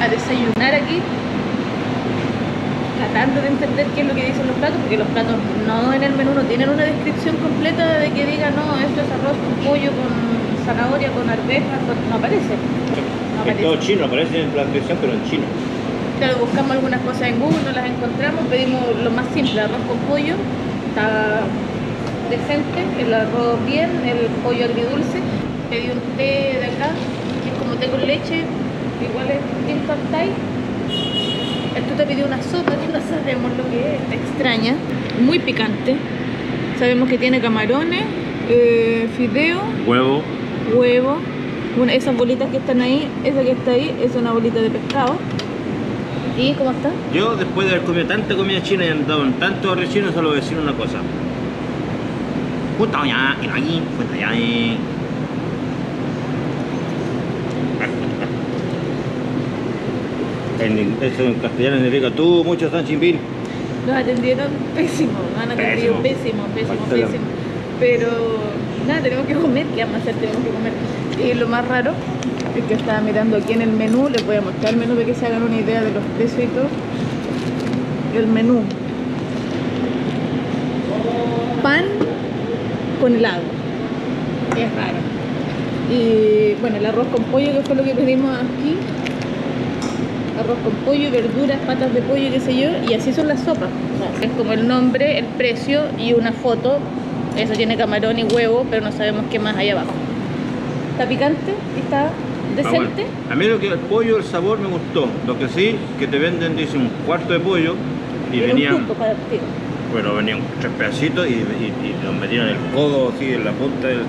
a desayunar aquí, tratando de entender qué es lo que dicen los platos, porque los platos no en el menú no tienen una descripción completa de que diga no, esto es arroz con pollo, con zanahoria, con arvejas, no aparece. No aparece. Es todo chino, aparece en la descripción, pero en chino. Claro, buscamos algunas cosas en Google, no las encontramos, pedimos lo más simple, arroz con pollo, está decente, el arroz bien, el pollo agridulce. Pedí un té de acá, que es como té con leche, igual es distinto al Thai. Tú te pidió una sopa, tú no sabemos lo que es, extraña, muy picante. Sabemos que tiene camarones, fideo, huevo. Bueno, esas bolitas que están ahí, esa que está ahí es una bolita de pescado. ¿Y cómo está? Yo, después de haber comido tanta comida china y andado en tantos barrios chinos, solo voy a decir una cosa. Eso en castellano significa tú, mucho San Chimbín. Nos atendieron pésimo, pésimo. Pero nada, tenemos que comer, ¿qué vamos a hacer? Tenemos que comer. Y lo más raro es que estaba mirando aquí en el menú, les voy a mostrar el menú para que se hagan una idea de los precios y todo. El menú: pan con helado. Es raro. Y bueno, el arroz con pollo, que fue lo que pedimos aquí. Arroz con pollo, verduras, patas de pollo, qué sé yo, y así son las sopas. Es como el nombre, el precio y una foto. Eso tiene camarón y huevo, pero no sabemos qué más hay abajo. Está picante y está decente. Ah, bueno. A mí lo que el pollo, el sabor me gustó. Lo que sí, que te venden, dicen, un cuarto de pollo y venían... Bueno, venían tres pedacitos y los metían el codo así en la punta del...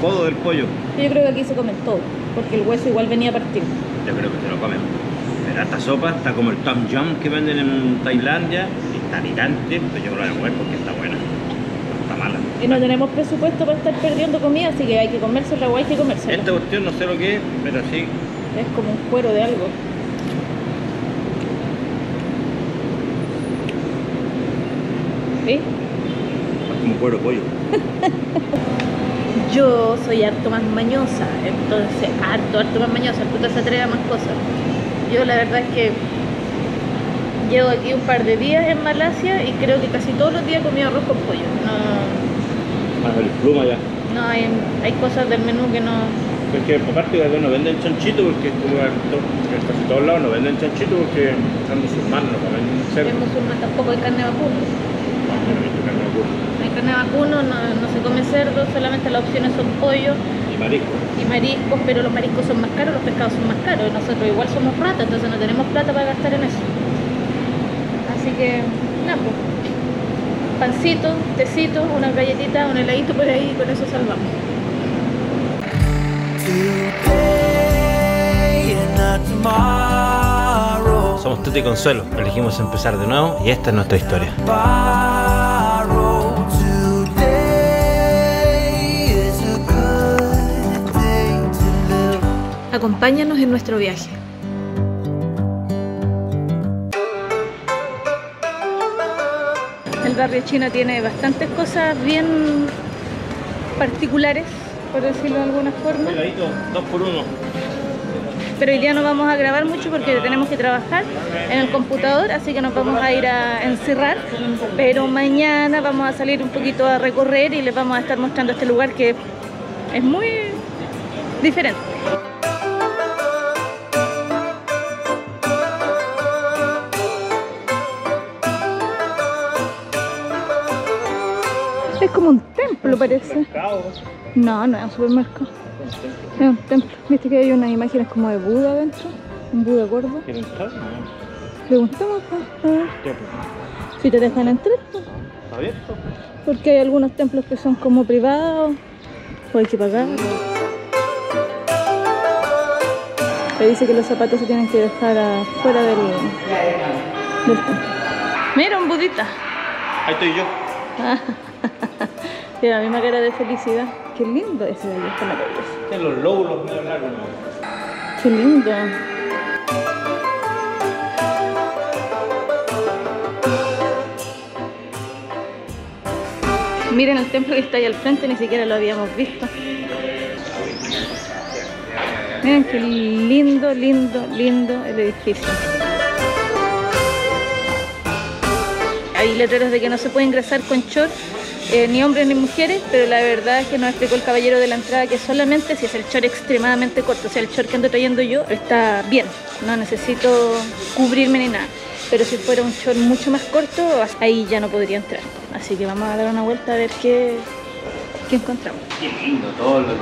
codo del pollo. Yo creo que aquí se comen todo, porque el hueso igual venía a partir. Yo creo que se lo comen. Pero esta sopa está como el Tom Yum que venden en Tailandia, está picante, pero yo me lo voy a comer porque está buena, está mala. Y no tenemos presupuesto para estar perdiendo comida, así que hay que comérsela o hay que comérsela. Esta cuestión no sé lo que es, pero sí. Es como un cuero de algo. ¿Sí? Es como un cuero de pollo. Yo soy harto más mañosa, entonces, harto más mañosa, el puto se atreve a más cosas. Yo la verdad es que llevo aquí un par de días en Malasia y creo que casi todos los días he comido arroz con pollo. No... Más el pluma ya. No, hay cosas del menú que no... Es que aparte de que no venden chanchito, porque en casi todos lados no venden chanchito porque son musulmanes, no comen cerdo. En musulmán tampoco hay carne vacuno. No, no he visto carne vacuno. Carne vacuno, no se come cerdo, solamente las opciones son pollo y mariscos. Pero los mariscos son más caros, los pescados son más caros. Nosotros igual somos ratas, entonces no tenemos plata para gastar en eso. Así que, nada, pues. Pancito, tecito, unas galletitas, un heladito por ahí y con eso salvamos. Somos Tuti y Consuelo, elegimos empezar de nuevo y esta es nuestra historia. Acompáñanos en nuestro viaje. El barrio chino tiene bastantes cosas bien particulares, por decirlo de alguna forma. Peladito, 2x1. Pero hoy día no vamos a grabar mucho porque tenemos que trabajar en el computador, así que nos vamos a ir a encerrar. Pero mañana vamos a salir un poquito a recorrer y les vamos a estar mostrando este lugar que es muy diferente. Es como un templo, parece. No, no es un supermercado. Es un templo. Viste que hay unas imágenes como de Buda adentro. Un Buda gordo. ¿Quieren entrar? Preguntamos, si te dejan entrar, pues. ¿Está abierto? Porque hay algunos templos que son como privados. O hay que pagar. Pero dice que los zapatos se tienen que dejar afuera del templo. Mira, un budita. Ahí estoy yo. Ah. Tiene la misma cara de felicidad. Qué lindo ese de allá, está maravilloso. Tiene los lóbulos medio largos. Qué lindo. Miren el templo que está ahí al frente, ni siquiera lo habíamos visto. Miren qué lindo, lindo, lindo el edificio. Hay letreros de que no se puede ingresar con short, ni hombres ni mujeres, pero la verdad es que nos explicó el caballero de la entrada que solamente si es el short extremadamente corto, o sea, el short que ando trayendo yo está bien, no necesito cubrirme ni nada. Pero si fuera un short mucho más corto, ahí ya no podría entrar. Así que vamos a dar una vuelta a ver qué encontramos. Qué lindo, todos los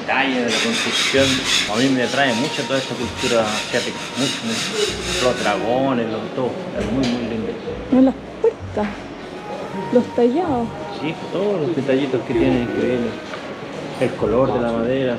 detalles de la construcción. A mí me atrae mucho toda esta cultura asiática. Mucho, mucho. Los dragones, todo. Es muy, muy lindo. En las puertas, los tallados. Sí, todos los detallitos que tienen, increíbles. El color de la madera.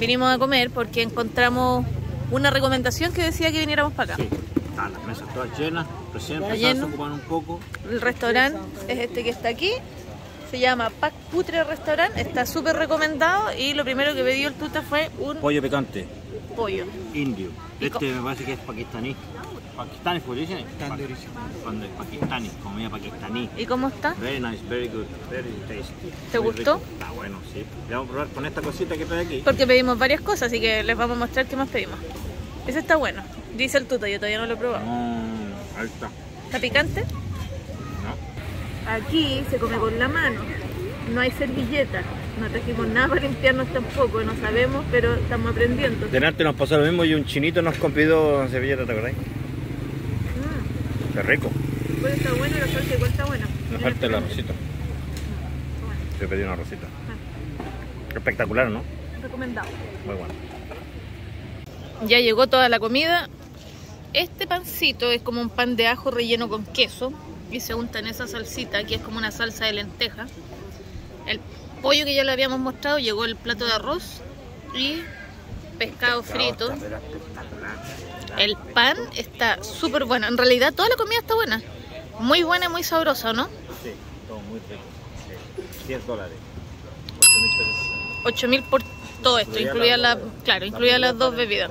Vinimos a comer porque encontramos una recomendación que decía que viniéramos para acá. Sí, están las mesas todas llenas, recién empezaron a ocupar un poco. El restaurante es este que está aquí, se llama Pak Putra Restaurant, está súper recomendado y lo primero que pidió el Tuta fue un... pollo picante. Pollo. Indio. Este me parece que es pakistaní. Pakistaní, ¿cómo dicen? Pakistaní, comida pakistaní. ¿Y cómo está? Very nice, very good, very tasty. ¿Te gustó? Está bueno, sí. Le vamos a probar con esta cosita que trae aquí. Porque pedimos varias cosas, así que les vamos a mostrar qué más pedimos. Ese está bueno, dice el Tuta, yo todavía no lo he probado. Ahí está. ¿Está picante? No. Aquí se come con la mano, no hay servilletas. No trajimos nada para limpiarnos tampoco, no sabemos, pero estamos aprendiendo. Delante nos pasó lo mismo y un chinito nos convidó servilleta, ¿te acordáis? Está rico. Pues está bueno, la salsa igual está buena. Me falta el arrocito. Yo pedí una arrocita. Espectacular, ¿no? Recomendado. Muy bueno. Ya llegó toda la comida. Este pancito es como un pan de ajo relleno con queso. Y se unta en esa salsita, que es como una salsa de lenteja. El pollo que ya le habíamos mostrado, llegó el plato de arroz y pescado frito. El pan está súper bueno. En realidad toda la comida está buena. Muy buena y muy sabrosa, ¿no? Sí, todo muy rico. Sí. $10. 8.000 por todo esto, incluida la, claro, incluida las dos bebidas.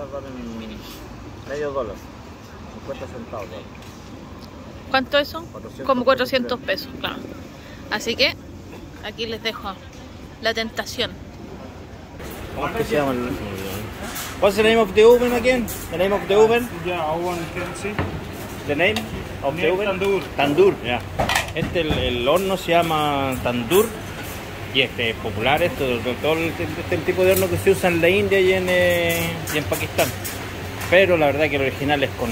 Medio dólar. 50 centavos. ¿Cuánto eso? Como 400 pesos, claro. Así que aquí les dejo la tentación. ¿Cómo es que se llama el último? What's the name of the oven again? The name of the oven? Yeah, oven can see. The name of the oven? Tandoor. Tandoor, yeah. Este, el horno se llama Tandoor. Y este es popular, esto, todo este tipo de horno que se usa en la India y en Pakistán. Pero la verdad que el original es con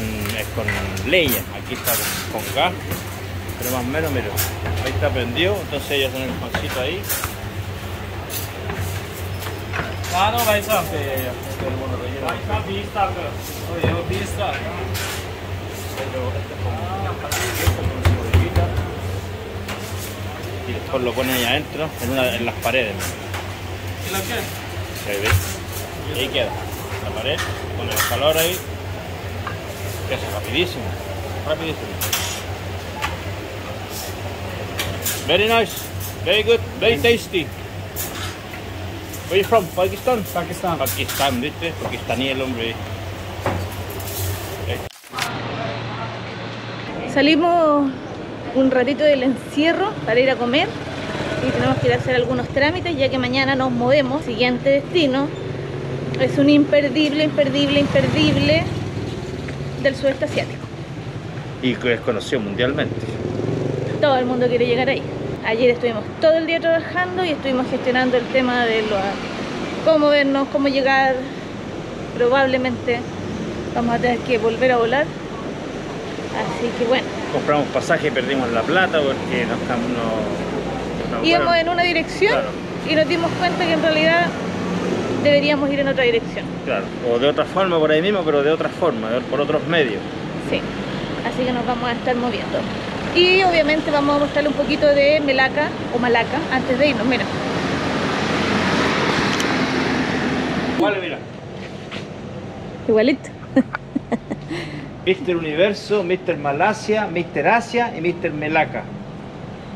leña. Aquí está con gas. Pero más o menos, mira, ahí está prendido. Entonces ellos hacen el pancito ahí. Ah, no, va a estar. Y después lo ponen ahí adentro, en las paredes. ¿Y la qué? Y ahí queda, la pared, con el calor ahí. Eso, rapidísimo, rapidísimo. Very nice, very good, very tasty. Where are you from? Pakistan? Pakistan. Pakistan, ¿viste? Pakistaní el hombre. Salimos un ratito del encierro para ir a comer y tenemos que ir a hacer algunos trámites ya que mañana nos movemos. Siguiente destino es un imperdible, imperdible, imperdible del sudeste asiático. Y que es conocido mundialmente. Todo el mundo quiere llegar ahí. Ayer estuvimos todo el día trabajando y estuvimos gestionando el tema de cómo vernos, cómo llegar. Probablemente vamos a tener que volver a volar. Así que bueno. Compramos pasaje y perdimos la plata porque nos íbamos en una dirección, claro, y nos dimos cuenta que en realidad deberíamos ir en otra dirección. Claro, o de otra forma por ahí mismo, pero de otra forma, por otros medios. Sí, así que nos vamos a estar moviendo. Y obviamente vamos a mostrarle un poquito de Melaka o Malaca antes de irnos. Mira. Vale, mira. Igualito. Mr. Universo, Mr. Malasia, Mr. Asia y Mr. Melaka.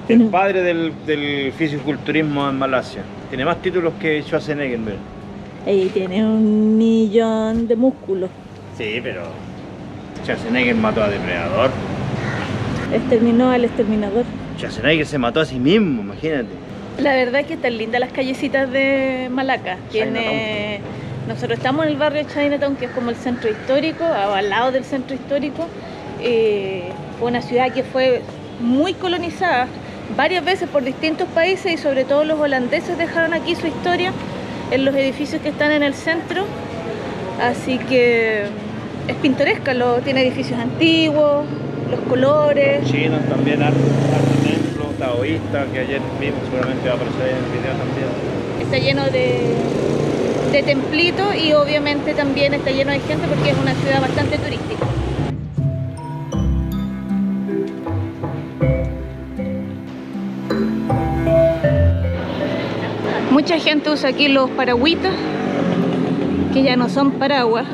El padre del fisiculturismo en Malasia. Tiene más títulos que Schwarzenegger, mira. Ahí tiene 1.000.000 de músculos. Sí, pero Schwarzenegger mató a Depredador. Exterminó al exterminador. Schwarzenegger se mató a sí mismo, imagínate. La verdad es que están lindas las callecitas de Malaca. Tiene... Nosotros estamos en el barrio Chinatown, que es como el centro histórico, al lado del centro histórico. Fue una ciudad que fue muy colonizada varias veces por distintos países, y sobre todo los holandeses dejaron aquí su historia en los edificios que están en el centro. Así que es pintoresca, tiene edificios antiguos, los colores. Los chinos también, harto templo taoísta, que ayer mismo seguramente va a aparecer en el video también. Está lleno de templitos, y obviamente también está lleno de gente porque es una ciudad bastante turística. Mucha gente usa aquí los paragüitas, que ya no son paraguas,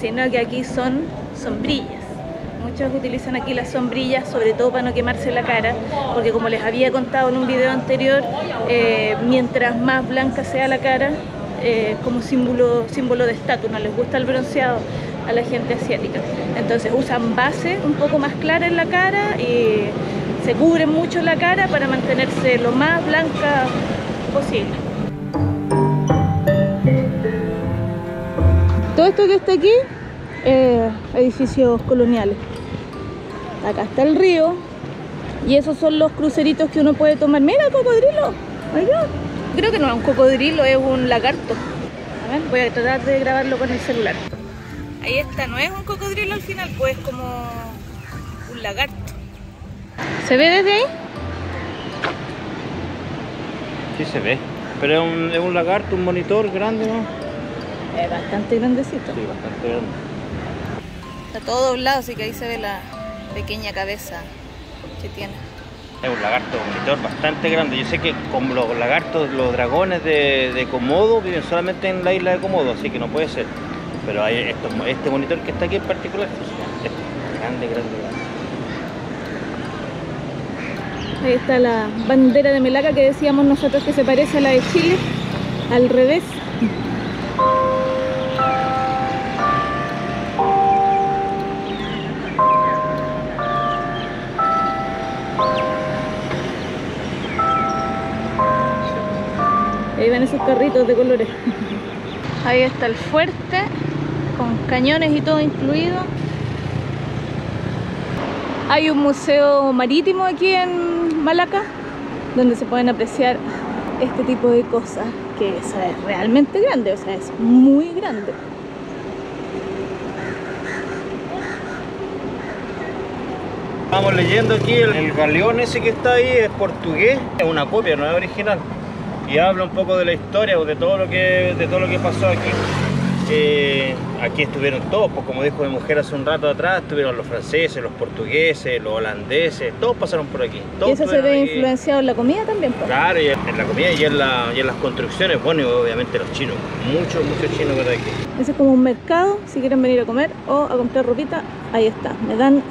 sino que aquí son sombrillas. Muchos utilizan aquí las sombrillas, sobre todo para no quemarse la cara, porque como les había contado en un video anterior, mientras más blanca sea la cara, como símbolo de estatus, no les gusta el bronceado a la gente asiática. Entonces usan base un poco más clara en la cara y se cubren mucho la cara para mantenerse lo más blanca posible. Todo esto que está aquí, edificios coloniales. Acá está el río, y esos son los cruceritos que uno puede tomar. Mira, cocodrilo. Allá. Creo que no es un cocodrilo, es un lagarto. A ver, voy a tratar de grabarlo con el celular. Ahí está, no es un cocodrilo al final, pues es como un lagarto. ¿Se ve desde ahí? Sí se ve, pero es un lagarto, un monitor grande, ¿no? Es bastante grandecito. Sí, bastante grande. Está todo doblado, así que ahí se ve la pequeña cabeza que tiene. Es un lagarto monitor bastante grande. Yo sé que como los lagartos, los dragones de Komodo viven solamente en la isla de Komodo, así que no puede ser. Pero hay este monitor que está aquí en particular es grande, grande, grande. Ahí está la bandera de Melaka que decíamos nosotros que se parece a la de Chile, al revés. Ahí van esos carritos de colores. Ahí está el fuerte, con cañones y todo incluido. Hay un museo marítimo aquí en Malaca, donde se pueden apreciar este tipo de cosas, que o sea, es realmente grande, o sea, es muy grande. Estamos leyendo aquí el galeón ese que está ahí, es portugués, es una copia, no es original. Y habla un poco de la historia o de todo lo que pasó aquí. Aquí estuvieron todos, pues como dijo mi mujer hace un rato atrás, estuvieron los franceses, los portugueses, los holandeses, todos pasaron por aquí. Todos. ¿Y eso se ve aquí influenciado en la comida también? ¿Por? Claro, en la comida y en las construcciones, bueno, y obviamente los chinos, muchos chinos por aquí. Ese es como un mercado, si quieren venir a comer o a comprar ropita, ahí está. Me dan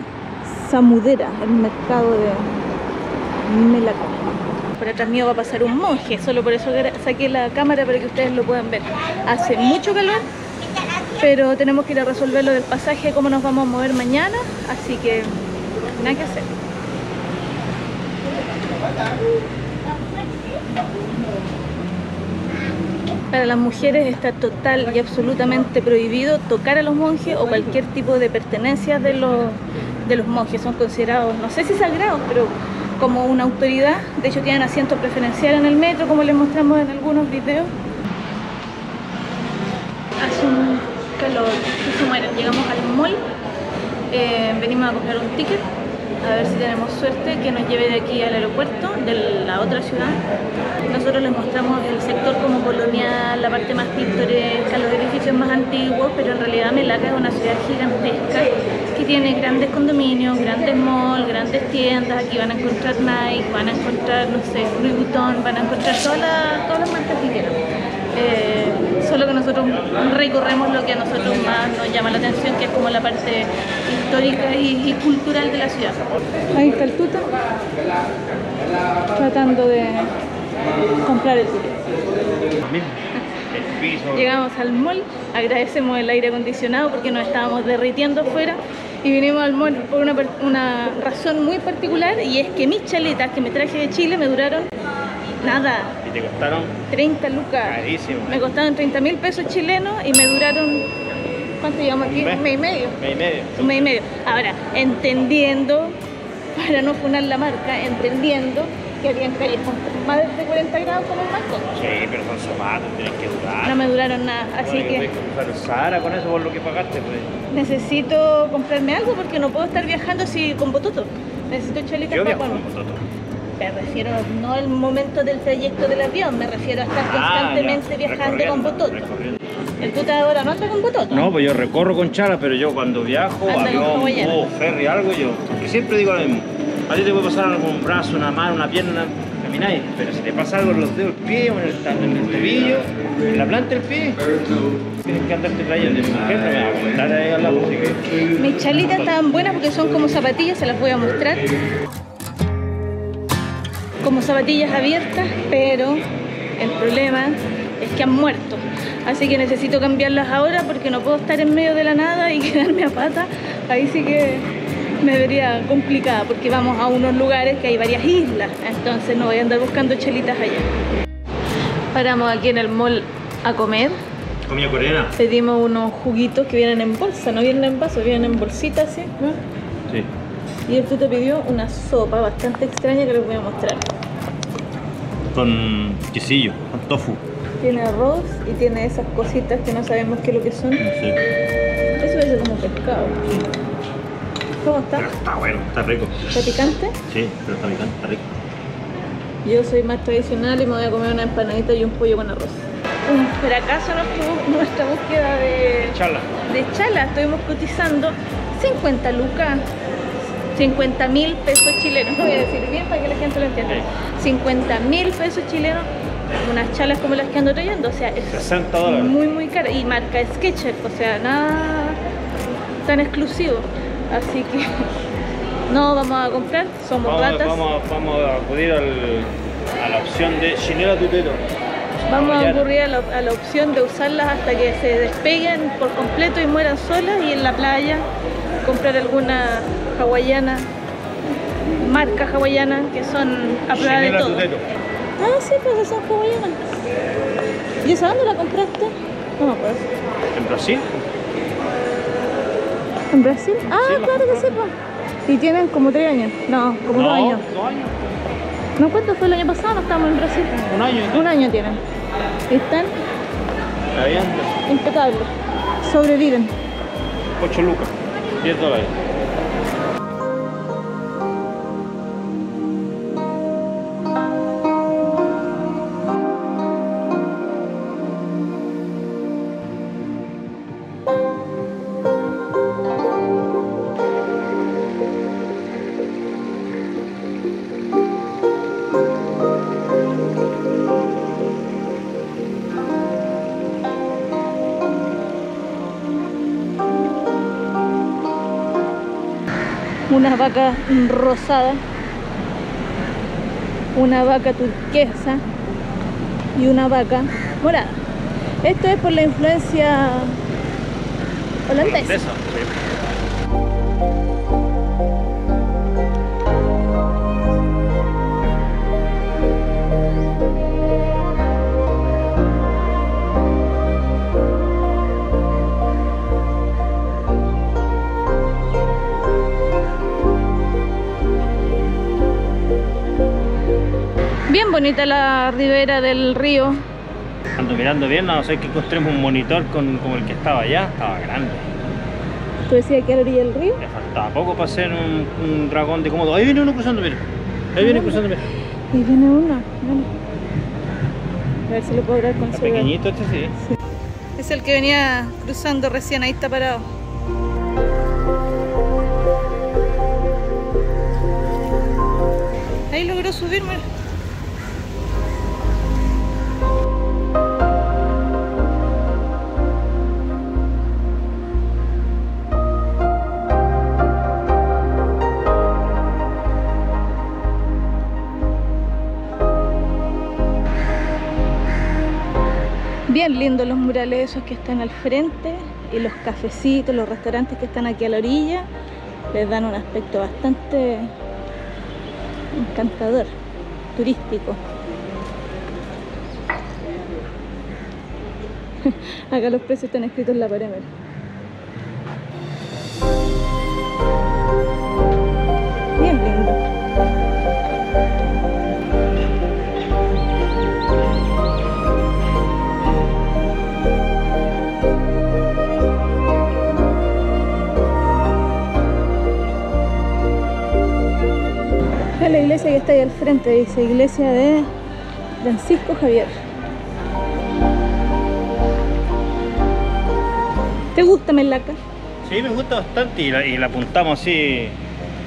samudera, el mercado de Melaka. Por atrás mío va a pasar un monje, solo por eso saqué la cámara para que ustedes lo puedan ver. Hace mucho calor, pero tenemos que ir a resolver lo del pasaje, cómo nos vamos a mover mañana, así que nada que hacer. Para las mujeres está total y absolutamente prohibido tocar a los monjes o cualquier tipo de pertenencias de los monjes. Son considerados, no sé si sagrados, pero como una autoridad. De hecho tienen asiento preferencial en el metro, como les mostramos en algunos videos. Hace un calor que se mueren. Llegamos al mall, venimos a comprar un ticket, a ver si tenemos suerte que nos lleve de aquí al aeropuerto, de la otra ciudad. Nosotros les mostramos el sector como colonial, la parte más pintoresca, los edificios más antiguos, pero en realidad Melaka es una ciudad gigantesca que tiene grandes condominios, grandes malls, grandes tiendas. Aquí van a encontrar Nike, van a encontrar, no sé, Louis Vuitton, van a encontrar todas las marcas que quieran. Solo que nosotros recorremos lo que a nosotros más nos llama la atención, que es como la parte histórica y cultural de la ciudad. Ahí está el tuta tratando de comprar el ticket. Llegamos al mall, agradecemos el aire acondicionado porque nos estábamos derritiendo afuera y vinimos al mall por una razón muy particular, y es que mis chaletas que me traje de Chile me duraron nada. ¿Y te costaron? 30 lucas. Carísimo. Me costaron 30.000 pesos chilenos y me duraron, ¿cuánto llevamos aquí? Un mes y medio. Ahora, entendiendo, para no funar la marca, entendiendo que habían callejón más de 40 grados como en Bangkok. Sí, pero son zapatos, tienen que durar. No me duraron nada, así que... Puedes comprar Zara con eso por lo que pagaste, pues. Necesito comprarme algo porque no puedo estar viajando así con bototo. Necesito chaletas para viajar con bototo. Me refiero no al momento del trayecto del avión, me refiero a estar constantemente viajando con bototo. ¿El tuta ahora no anda con bototo? No, pues yo recorro con chala, pero yo cuando viajo, avión, bus, ferry, algo, yo siempre digo lo mismo. A ti te puede pasar algo con un brazo, una mano, una pierna, camináis, pero si te pasa algo en los dedos del pie o en el tobillo, en la planta del pie, tienes que andarte trayendo. Mis chalitas están buenas porque son como zapatillas, se las voy a mostrar. Como zapatillas abiertas, pero el problema es que han muerto. Así que necesito cambiarlas ahora porque no puedo estar en medio de la nada y quedarme a pata. Ahí sí que me vería complicada porque vamos a unos lugares que hay varias islas. Entonces no voy a andar buscando chelitas allá. Paramos aquí en el mall a comer. Comida coreana. Pedimos unos juguitos que vienen en bolsa, no vienen en vaso, vienen en bolsitas, ¿sí? ¿No? Sí. Y el tuto pidió una sopa bastante extraña que les voy a mostrar. Con quesillo, con tofu. Tiene arroz y tiene esas cositas que no sabemos qué es lo que son. No sé. Eso es como pescado. ¿Cómo está? Pero está bueno, está rico. ¿Está picante? Sí, pero está picante, está rico. Yo soy más tradicional y me voy a comer una empanadita y un pollo con arroz. Un fracaso nuestra búsqueda de chala. De chala, estuvimos cotizando 50 lucas. 50.000 pesos chilenos, voy a decir bien para que la gente lo entienda. 50.000 pesos chilenos, unas chalas como las que ando trayendo, o sea, es $60. Muy caro. Y marca Skechers, o sea, nada tan exclusivo. Así que no vamos a comprar, somos ratas. Vamos a acudir a la opción de chinela tutero. Vamos a ocurrir a la opción de usarlas hasta que se despeguen por completo y mueran solas, y en la playa comprar alguna hawaiana, marca hawaiana, que son a prueba de todo. Ah, sí, pues son hawaianas. ¿Y esa dónde la compraste? No me acuerdo. ¿En Brasil? ¿En Brasil? Ah, sí, claro que sepa. Y tienen como 3 años. No, como 2 años. 2 años. No, ¿cuánto fue el año pasado? No estábamos en Brasil. Un año tienen. Están impecables. Sobreviven. 8 lucas. $10. Una vaca rosada, una vaca turquesa y una vaca morada. Esto es por la influencia holandesa. Bien bonita la ribera del río. Ando mirando bien, no sé, que encontremos un monitor como el que estaba allá, estaba grande. ¿Tú decías que era orilla del río? Le faltaba poco para hacer un dragón de Komodo. Ahí viene uno cruzando, mira. Ahí viene cruzando, mira. Ahí viene uno, bueno. A ver si lo puedo hablar con su pequeñito este, sí. Es el que venía cruzando recién, ahí está parado. quiero subirme. Bien lindos los murales esos que están al frente, y los cafecitos, los restaurantes que están aquí a la orilla les dan un aspecto bastante encantador, turístico. Acá los precios están escritos en la pared. Bien lindo. La iglesia que está ahí al frente dice Iglesia de Francisco Javier. ¿Te gusta Melaka? Sí, me gusta bastante, y la apuntamos así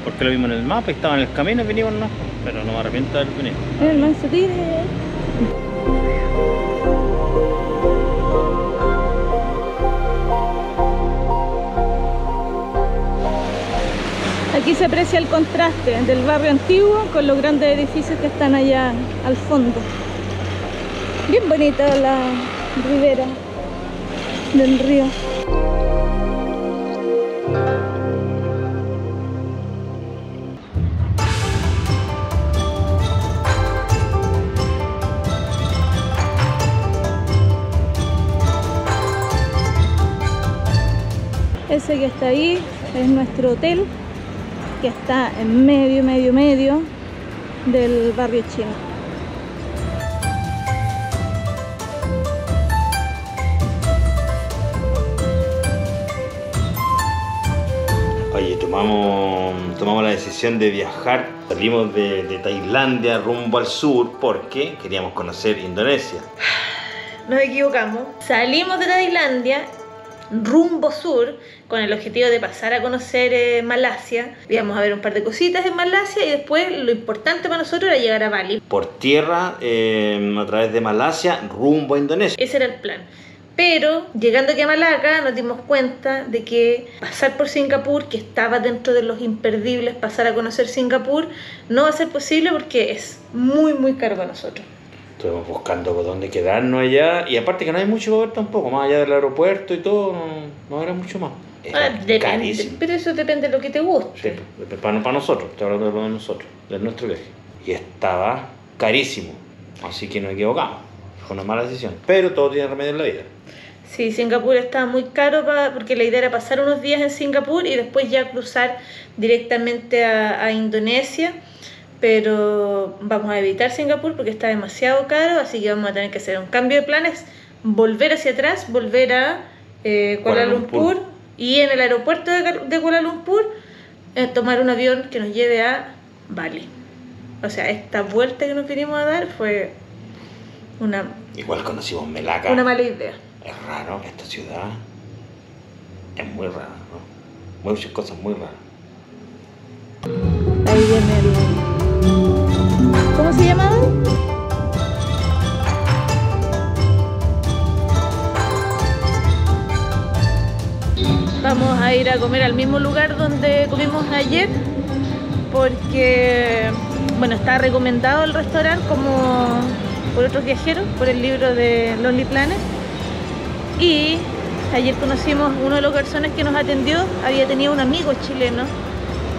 porque lo vimos en el mapa y estaba en el camino y vinimos, ¿no? Pero no me arrepiento de haber venido. El manso tigre. Aquí se aprecia el contraste del barrio antiguo con los grandes edificios que están allá al fondo. Bien bonita la ribera del río. Ese que está ahí es nuestro hotel, que está en medio del barrio chino. Oye, tomamos la decisión de viajar. Salimos de Tailandia rumbo al sur porque queríamos conocer Indonesia. Nos equivocamos. Salimos de Tailandia rumbo sur, con el objetivo de pasar a conocer Malasia. Íbamos a ver un par de cositas en Malasia y después lo importante para nosotros era llegar a Bali. Por tierra, a través de Malasia, rumbo a Indonesia. Ese era el plan. Pero llegando aquí a Malaca nos dimos cuenta de que pasar por Singapur, que estaba dentro de los imperdibles, pasar a conocer Singapur, no va a ser posible porque es muy caro para nosotros. Estuvimos buscando por dónde quedarnos allá, y aparte que no hay mucho para ver tampoco, más allá del aeropuerto y todo, no era mucho más. Era carísimo. Pero eso depende de lo que te guste. Sí, para nosotros, estoy hablando de nosotros, de nuestro viaje. Y estaba carísimo, así que nos equivocamos, fue una mala decisión, pero todo tiene remedio en la vida. Sí, Singapur estaba muy caro porque la idea era pasar unos días en Singapur y después ya cruzar directamente a Indonesia. Pero vamos a evitar Singapur porque está demasiado caro, así que vamos a tener que hacer un cambio de planes, volver hacia atrás, volver a Kuala Lumpur, y en el aeropuerto de Kuala Lumpur tomar un avión que nos lleve a Bali. O sea, esta vuelta que nos vinimos a dar fue una... Igual conocimos Melaka. Una mala idea. Es raro, esta ciudad es muy rara, ¿no? Muchas cosas muy raras. Ahí viene el... ¿Cómo se llamaba? Vamos a ir a comer al mismo lugar donde comimos ayer porque, bueno, está recomendado el restaurante como por otros viajeros, por el libro de Lonely Planet, y ayer conocimos uno de los garzones que nos atendió, había tenido un amigo chileno.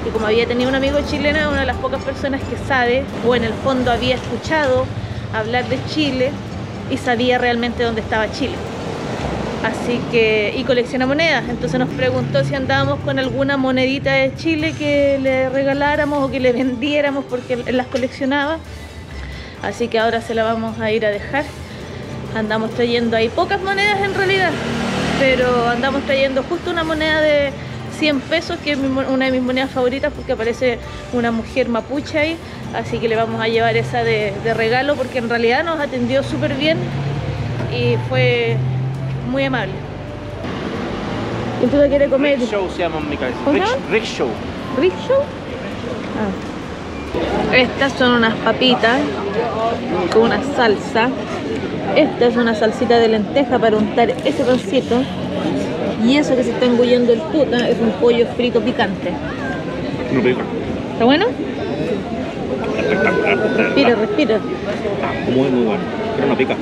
Y como había tenido un amigo chileno, es una de las pocas personas que sabe, o en el fondo había escuchado hablar de Chile y sabía realmente dónde estaba Chile. Así que, y colecciona monedas, entonces nos preguntó si andábamos con alguna monedita de Chile que le regaláramos o que le vendiéramos porque él las coleccionaba. Así que ahora se la vamos a ir a dejar. Andamos trayendo ahí pocas monedas en realidad, pero andamos trayendo justo una moneda de 100 pesos, que es una de mis monedas favoritas porque aparece una mujer mapuche ahí, así que le vamos a llevar esa de regalo porque en realidad nos atendió súper bien y fue muy amable. ¿Y tú te quieres comer? Rickshaw se llama en mi cabeza. ¿Rickshaw? ¿Rickshaw? Ah. Estas son unas papitas con una salsa. Esta es una salsita de lenteja para untar ese pancito. Y eso que se está engullendo el puta es un pollo frito picante. No pica. ¿Está bueno? Espectacular. Respira, respira. Está muy, muy bueno. Pero no pica.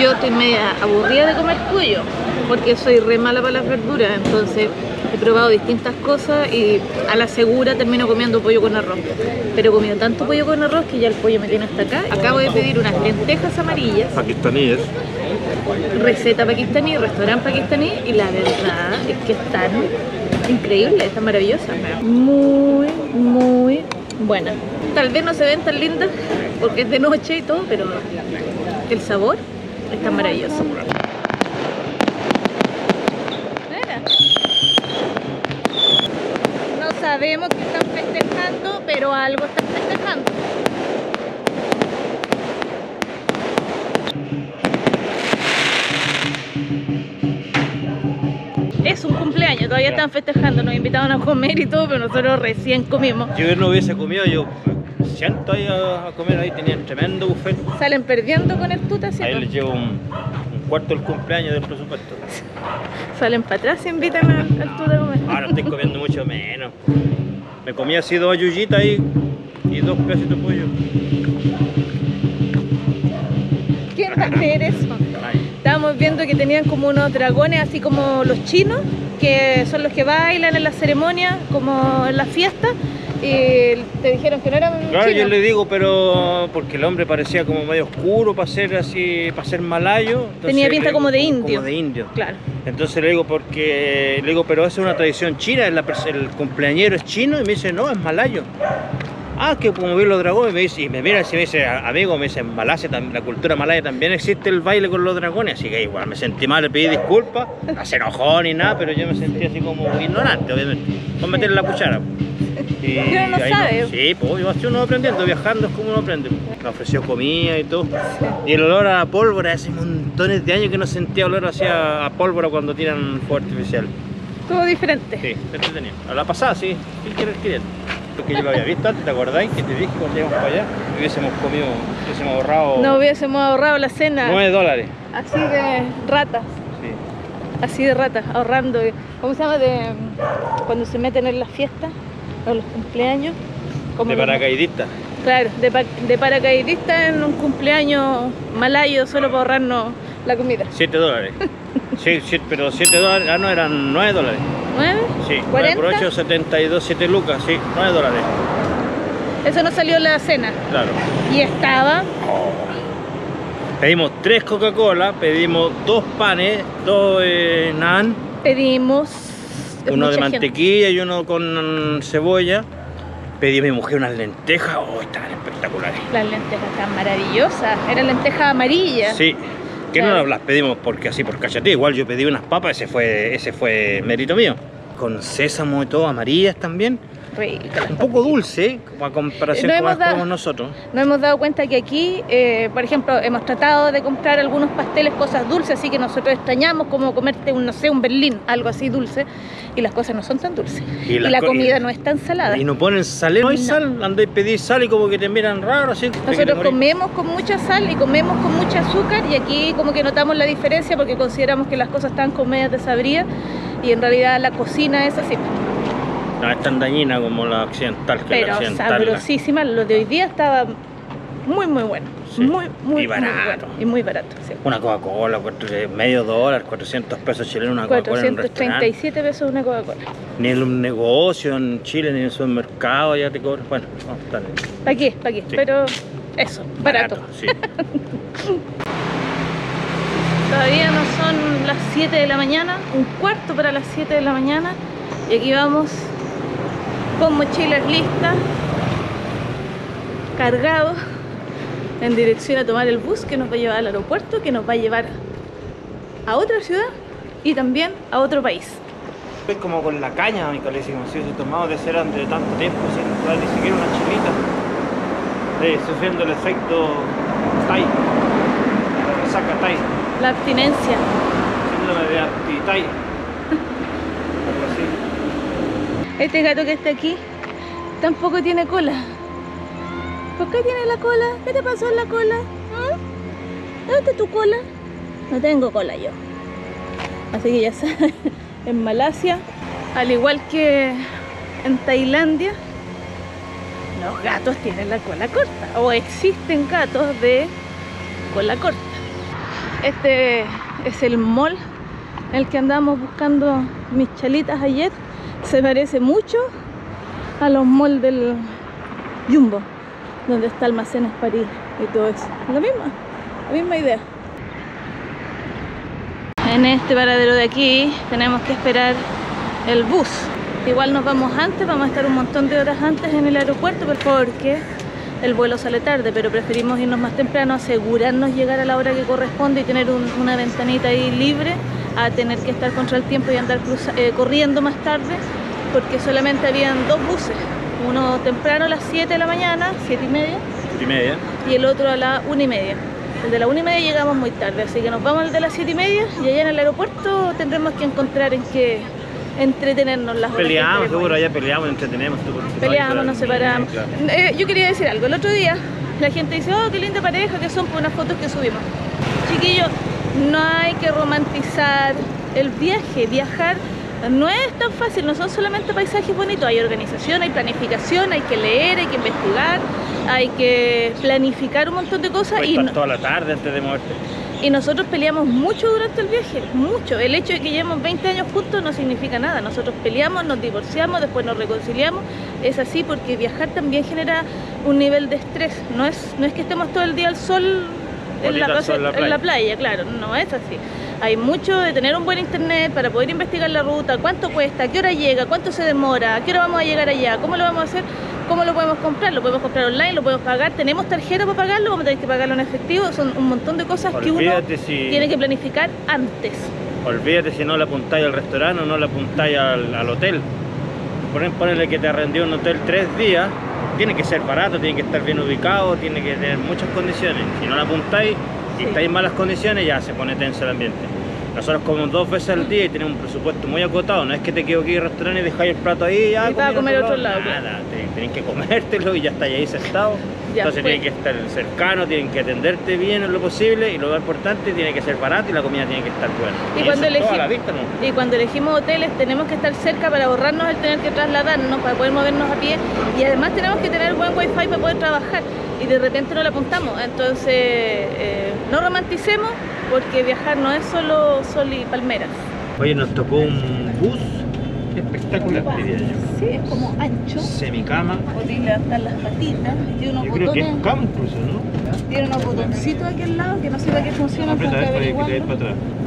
Yo estoy media aburrida de comer pollo, porque soy re mala para las verduras, entonces he probado distintas cosas y a la segura termino comiendo pollo con arroz. Pero he comido tanto pollo con arroz que ya el pollo me tiene hasta acá. Acabo de pedir unas lentejas amarillas. Pakistaníes. Receta pakistaní, restaurante pakistaní, y la verdad es que están increíbles, están maravillosas. Muy, muy buenas. Tal vez no se ven tan lindas porque es de noche y todo, pero el sabor está maravilloso. No sabemos qué están festejando, pero algo están festejando. Es un cumpleaños, todavía están festejando, nos invitaron a comer y todo, pero nosotros recién comimos. Yo no hubiese comido, yo siento ahí a comer, ahí tenían tremendo buffet. Salen perdiendo con el tuta, ¿cierto? Ahí les llevo un cuarto del cumpleaños del presupuesto. Salen para atrás y invitan al tuta a comer. Ahora estoy comiendo mucho menos. Me comí así 2 yuyitas ahí y 2 pedacitos de pollo. ¿Quién va a hacer eso? Estábamos viendo que tenían como unos dragones, así como los chinos, que son los que bailan en las ceremonias, como en las fiestas, y te dijeron que no eran chinos. Claro, yo le digo, pero porque el hombre parecía como medio oscuro para ser así, para ser malayo. Tenía pinta como de indio. Como de indio. Claro. Entonces le digo, porque le digo, pero esa es una tradición china, el cumpleañero es chino, y me dice, no, es malayo. Ah, que como vi los dragones, me dice, y me mira y me dice, amigo, me dice, en Malasia, la cultura malaya también existe el baile con los dragones, así que igual me sentí mal, le pedí disculpas, no se enojó ni nada, pero yo me sentí así como ignorante, obviamente, con meterle la cuchara. Y uno no sabe. No, sí, pues así uno va aprendiendo, viajando es como uno aprende. Me ofreció comida y todo, y el olor a pólvora, hace montones de años que no sentía olor hacia a pólvora cuando tiran fuego artificial. Todo diferente. Sí, entretenido. A la pasada, sí, ¿qué quieres adquirir? Porque yo lo había visto antes, ¿te acordáis? Que te dije que cuando llegamos para allá hubiésemos comido, hubiésemos ahorrado... No hubiésemos ahorrado la cena. $9. Así de ratas. Sí. Así de ratas, ahorrando. ¿Cómo se llama? De cuando se meten en las fiestas, o los cumpleaños. Como de paracaidista. Claro, de paracaidista en un cumpleaños malayo, solo para ahorrarnos la comida. $7. Sí, sí, pero $7, ah no, eran $9. ¿9? Sí, 40? 9 por 8, 72, 7 lucas, sí, $9. Eso no salió la cena. Claro. Y estaba... Pedimos 3 Coca-Cola, pedimos 2 panes, 2 naan. Pedimos... Uno de mantequilla y uno con cebolla. Pedí a mi mujer unas lentejas, oh, estaban espectaculares. Las lentejas están maravillosas, eran lentejas amarillas. Sí. Que no las pedimos porque así por cachateo, igual yo pedí unas papas, ese fue mérito mío. Con sésamo y todo, amarillas también. Rica. Un poco dulce, a comparación con las que comemos nosotros. Nos hemos dado cuenta que aquí, por ejemplo, hemos tratado de comprar algunos pasteles, cosas dulces, así que nosotros extrañamos como comerte, un, no sé, un berlín, algo así dulce, y las cosas no son tan dulces. Y la comida no es tan salada. Y no ponen sal, no hay sal, andáis a pedir sal y como que te miran raro, así. Nosotros comemos con mucha sal y comemos con mucho azúcar, y aquí como que notamos la diferencia porque consideramos que las cosas están con medias desabridas, y en realidad la cocina es así. No es tan dañina como la occidental, que pero la occidental. Sabrosísima, lo de hoy día estaba muy muy bueno, sí. muy barato. Muy bueno y muy barato, sí. Una Coca-Cola, medio dólar, $400 chilenos una Coca-Cola en un restaurante. $437 una Coca-Cola. Ni en un negocio en Chile, ni en un supermercado ya te cobran, bueno, vamos a estar ahí. ¿Para qué? Sí. Pero eso, barato. Sí. Todavía no son las 7 de la mañana, un cuarto para las 7 de la mañana, y aquí vamos con mochilas listas, cargados, en dirección a tomar el bus que nos va a llevar al aeropuerto, que nos va a llevar a otra ciudad y también a otro país. Es como con la caña, amigo, le decimos, si tomados de cera durante tanto tiempo sin entrar ni siquiera una chilita, sufriendo el efecto Thai, saca Thai. La abstinencia. Síndrome de abstitai. Este gato que está aquí tampoco tiene cola, ¿Por qué tienes la cola? ¿Qué te pasó en la cola? ¿Dónde está tu cola? No tengo cola yo. Así que ya saben, en Malasia, al igual que en Tailandia, los gatos tienen la cola corta, o existen gatos de cola corta. Este es el mall en el que andamos buscando mis chalitas ayer. Se parece mucho a los malls del Jumbo, donde está Almacenes París y todo eso. La misma idea. En este paradero de aquí tenemos que esperar el bus. Igual nos vamos antes, vamos a estar un montón de horas antes en el aeropuerto porque el vuelo sale tarde, pero preferimos irnos más temprano, asegurarnos llegar a la hora que corresponde y tener una ventanita ahí libre a tener que estar contra el tiempo y andar corriendo más tarde, porque solamente habían dos buses, uno temprano a las 7 de la mañana, 7 y media, y el otro a las 1 y media. El de la 1 y media llegamos muy tarde, así que nos vamos al de las 7 y media y allá en el aeropuerto tendremos que encontrar en qué entretenernos las horas. Peleamos, seguro, allá peleamos, entretenemos. Peleamos, nos separamos. Claro. Yo quería decir algo, el otro día la gente dice, oh, qué linda pareja que son por unas fotos que subimos. Chiquillos, no hay que romantizar el viaje, viajar no es tan fácil, no son solamente paisajes bonitos, hay organización, hay planificación, hay que leer, hay que investigar, hay que planificar un montón de cosas. Puedes estar toda la tarde antes de moverte. Y nosotros peleamos mucho durante el viaje, mucho. El hecho de que llevemos 20 años juntos no significa nada. Nosotros peleamos, nos divorciamos, después nos reconciliamos. Es así porque viajar también genera un nivel de estrés. No es que estemos todo el día al sol en la playa, claro, no es así. Hay mucho de tener un buen internet para poder investigar la ruta, cuánto cuesta, a qué hora llega, cuánto se demora, a qué hora vamos a llegar allá, cómo lo vamos a hacer, cómo lo podemos comprar online, lo podemos pagar, tenemos tarjeta para pagarlo, vamos a tener que pagarlo en efectivo, son un montón de cosas que uno tiene que planificar antes. Olvídate si no la apuntáis al restaurante o no la apuntáis al hotel. Por ejemplo, ponele que te arrendió un hotel 3 días, tiene que ser barato, tiene que estar bien ubicado, tiene que tener muchas condiciones. Si no la apuntáis y estáis en malas condiciones, ya se pone tenso el ambiente. Nosotros comemos 2 veces al día y tenemos un presupuesto muy acotado. No es que te quedo aquí en el restaurante y dejáis el plato ahí y vas a comer otro lado. Nada, tenés que comértelo y ya estáis ahí sentado. Entonces tienen que estar cercano, tienen que atenderte bien en lo posible y lo más importante, tiene que ser barato y la comida tiene que estar buena. Y cuando elegimos hoteles tenemos que estar cerca para ahorrarnos el tener que trasladarnos, para poder movernos a pie, y además tenemos que tener buen wifi para poder trabajar y de repente no lo apuntamos. Entonces no romanticemos, porque viajar no es solo sol y palmeras. Oye, nos tocó un bus espectacular, diría yo. Sí, es como ancho. Semicama. Podéis levantar las patitas. Tiene unos botones. Creo que es cama incluso, ¿no? Tiene unos botoncitos aquí al lado que no sé para qué funciona. Aprieta para atrás.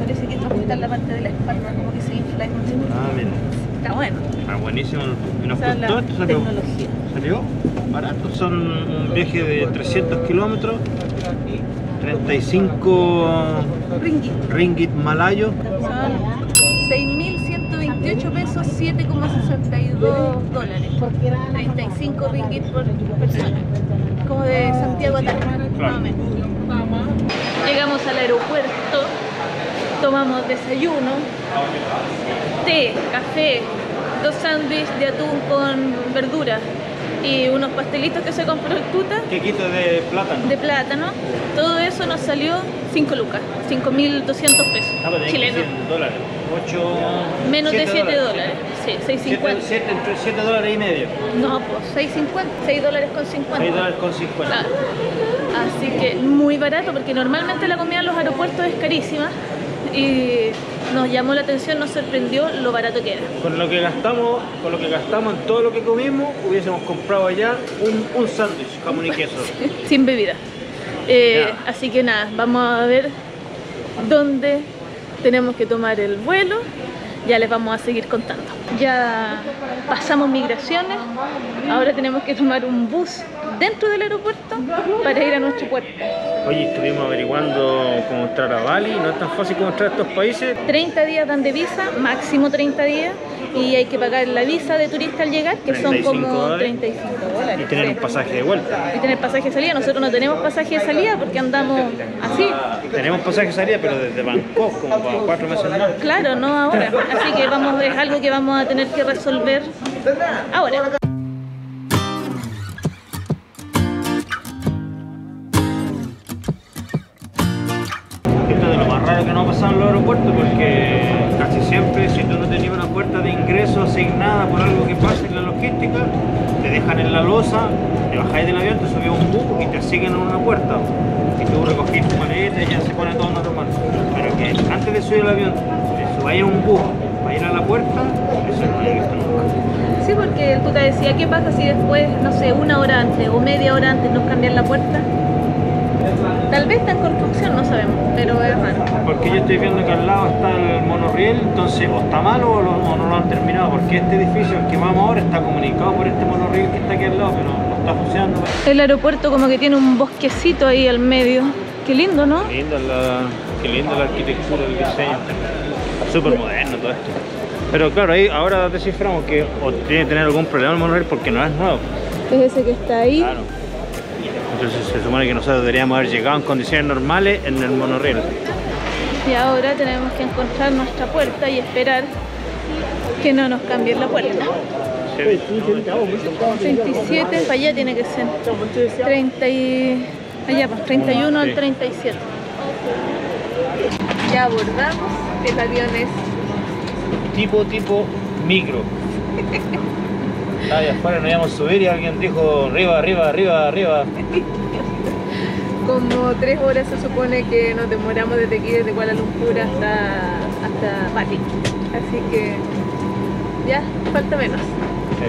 Parece que transportan la parte de la espalda, como que se infla. Ah, mira. Está bueno. Está buenísimo. Nos costó, esto salió. Tecnología. Salió barato. Son un viaje de 300 kilómetros. 35 ringgit malayo. Son 6.128 pesos, 7,62 dólares. 35 ringgit por persona. Como de Santiago a Tarragona. Claro. Llegamos al aeropuerto, tomamos desayuno, té, café, 2 sándwiches de atún con verduras y unos pastelitos que se compró el Tuta. Quequito de plátano. De plátano. Todo eso nos salió 5 lucas, 5.200 pesos chilenos. Dólares. 8... Menos 7 de 7 dólares. Sí, 6.50. 7 dólares y medio. No, pues 6.50. 6 dólares con 50. 6 dólares con 50. Claro. Así que muy barato, porque normalmente la comida en los aeropuertos es carísima. Y nos llamó la atención, nos sorprendió lo barato que era. Con lo que gastamos en todo lo que comimos, hubiésemos comprado allá un sándwich, jamón y queso. Sin bebida. Así que nada, vamos a ver dónde tenemos que tomar el vuelo. Ya les vamos a seguir contando. Ya pasamos migraciones, ahora tenemos que tomar un bus dentro del aeropuerto para ir a nuestro puerto. Oye, estuvimos averiguando cómo entrar a Bali, no es tan fácil como entrar a estos países. 30 días dan de visa, máximo 30 días, y hay que pagar la visa de turista al llegar, que son como 35 dólares. Y tener un pasaje de vuelta. Y tener pasaje de salida. Nosotros no tenemos pasaje de salida porque andamos así. Tenemos pasaje de salida, pero desde Bangkok, como para 4 meses más. Claro, no ahora. Así que es algo que vamos a tener que resolver ahora. lo que nos ha pasado en los aeropuertos, porque casi siempre, si tú no tenías una puerta de ingreso asignada por algo que pasa en la logística, te dejan en la losa, te bajáis del avión, te subís a un bus y te siguen en una puerta. Y tú recogís tu maleta y ya se pone todo normal. Pero que antes de subir al avión, te subáis a un bus para ir a la puerta, eso no hay que estar nunca. Sí, porque el puta decía, ¿qué pasa si después, no sé, una hora antes o media hora antes nos cambian la puerta? Tal vez está en construcción, no sabemos, pero es raro. Porque yo estoy viendo que al lado está el monorriel, entonces o está malo o no lo han terminado, porque este edificio al que vamos ahora está comunicado por este monorriel que está aquí al lado, pero no está funcionando. El aeropuerto como que tiene un bosquecito ahí al medio. Qué lindo, ¿no? Qué linda la arquitectura, el diseño. Súper moderno todo esto. Pero claro, ahí ahora desciframos que o tiene que tener algún problema el monorriel porque no es nuevo. Es ese que está ahí. Claro. Entonces se supone que nosotros deberíamos haber llegado en condiciones normales en el monorriel. Y ahora tenemos que encontrar nuestra puerta y esperar que no nos cambien la puerta. 37, para allá tiene que ser. 30 y... allá, pues 31 al 37. Ya abordamos, el avión es... Tipo micro. Allá afuera nos íbamos a subir y alguien dijo arriba. Como 3 horas se supone que nos demoramos desde aquí, desde Kuala Lumpur hasta Bali. Así que ya, falta menos. Sí.